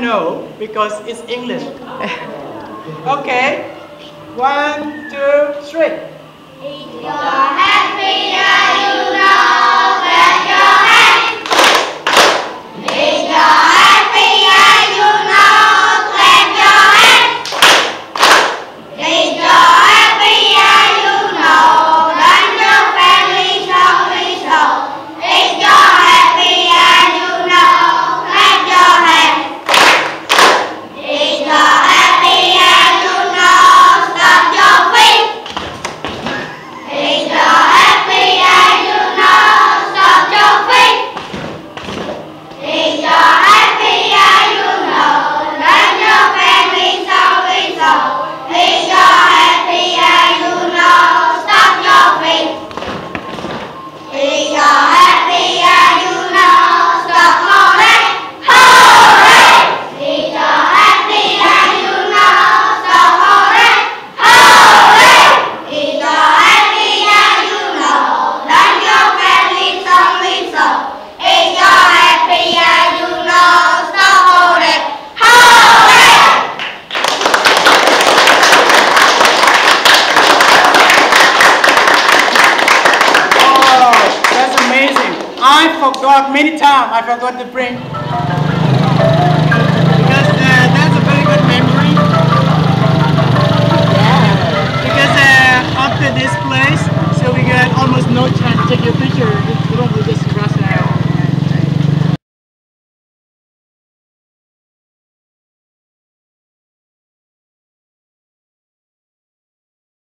I know because it's English. Okay, 1, 2, 3. If you're happy, you know, clap your hands. If you're happy, you know, clap your hands. If you're happy, you know, run your family, show me so. If you're happy, you know, clap your hands. If you're happy, you know, stop your feet. If you're happy, you know, stop your feet. If you're happy, you know, love your family so we so. If you're happy, you know, stop your feet. If you're happy, you know, stop holding. If you're happy, you know, stop holding. If you're happy, you know, love your family so we so. If you're happy, you know, stop holding. Oh, that's amazing. I forgot many times. I forgot to bring. Because that's a very good memory. Because after this play,